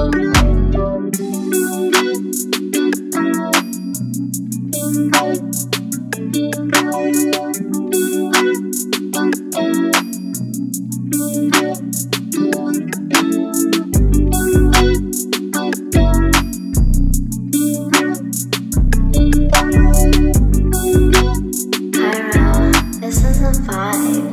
Pyro, this is a vibe.